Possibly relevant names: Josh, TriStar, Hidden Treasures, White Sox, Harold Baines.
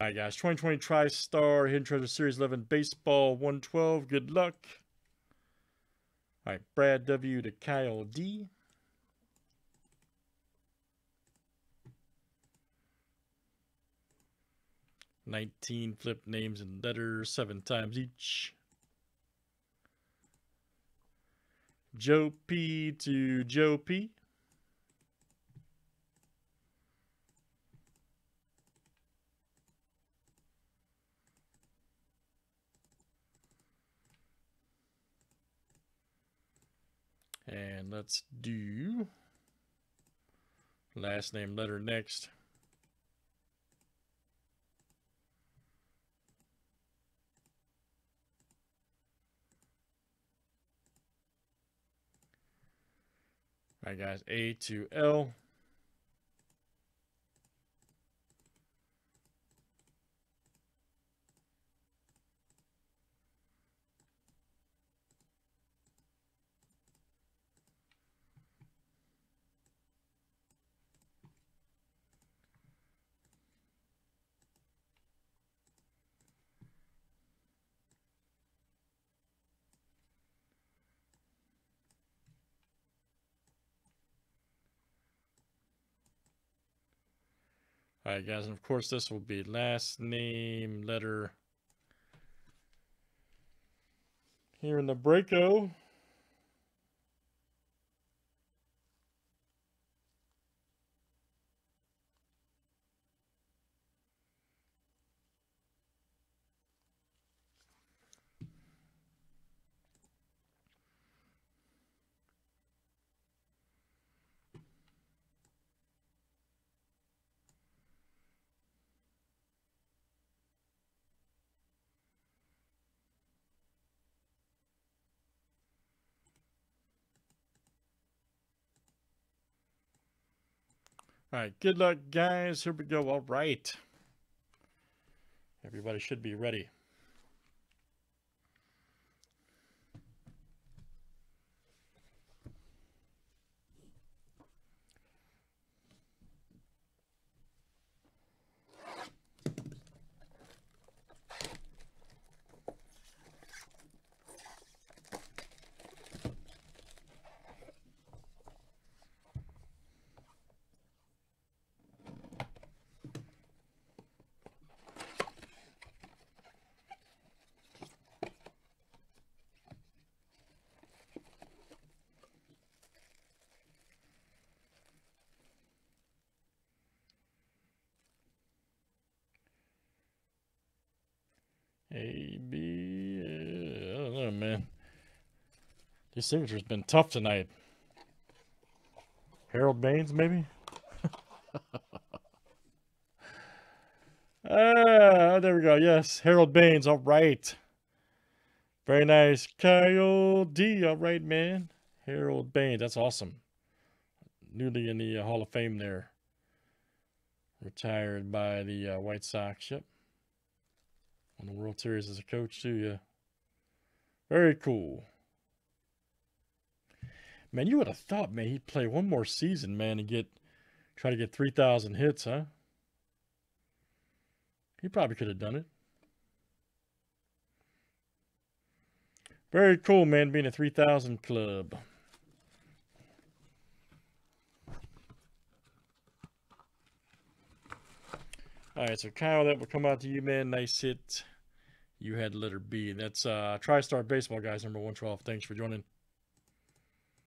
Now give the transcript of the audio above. All right, guys. 2020 TriStar Hidden Treasure Series 11 Baseball 112. Good luck. All right, Brad W. to Kyle D. $19 flip names and letters 7 times each. Joe P. to Joe P. And let's do last name letter next. All right, guys, A to L. All right, guys, and of course this will be last name letter here in the Breako. All right, good luck, guys. Here we go. All right. Everybody should be ready. A, B, I don't know, man. This signature's been tough tonight. Harold Baines, maybe? There we go. Yes, Harold Baines. All right. Very nice. Kyle D. All right, man. Harold Baines. That's awesome. Newly in the Hall of Fame there. Retired by the White Sox. Yep. On the World Series as a coach too, yeah. Very cool. Man, you would have thought, man, he'd play one more season, man, and try to get 3,000 hits, huh? He probably could have done it. Very cool, man, being a 3,000 club. All right, so Kyle, that will come out to you, man. Nice hit. You had letter B. That's TriStar Baseball, guys, number 112. Thanks for joining.